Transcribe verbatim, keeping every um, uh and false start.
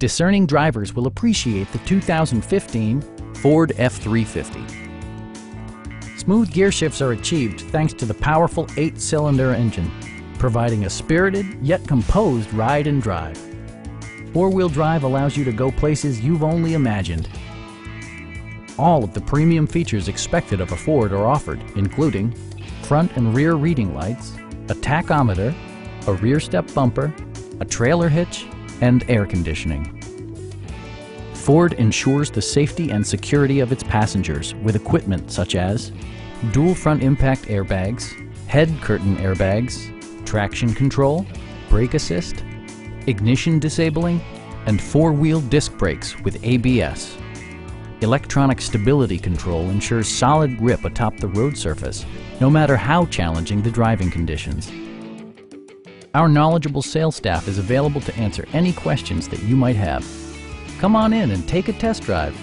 Discerning drivers will appreciate the two thousand fifteen Ford F three fifty. Smooth gear shifts are achieved thanks to the powerful eight-cylinder engine, providing a spirited yet composed ride and drive. Four-wheel drive allows you to go places you've only imagined. All of the premium features expected of a Ford are offered, including front and rear reading lights, a tachometer, a rear step bumper, a trailer hitch, and air conditioning. Ford ensures the safety and security of its passengers with equipment such as dual front impact airbags, head curtain airbags, traction control, brake assist, ignition disabling, and four-wheel disc brakes with A B S. Electronic stability control ensures solid grip atop the road surface, no matter how challenging the driving conditions. Our knowledgeable sales staff is available to answer any questions that you might have. Come on in and take a test drive.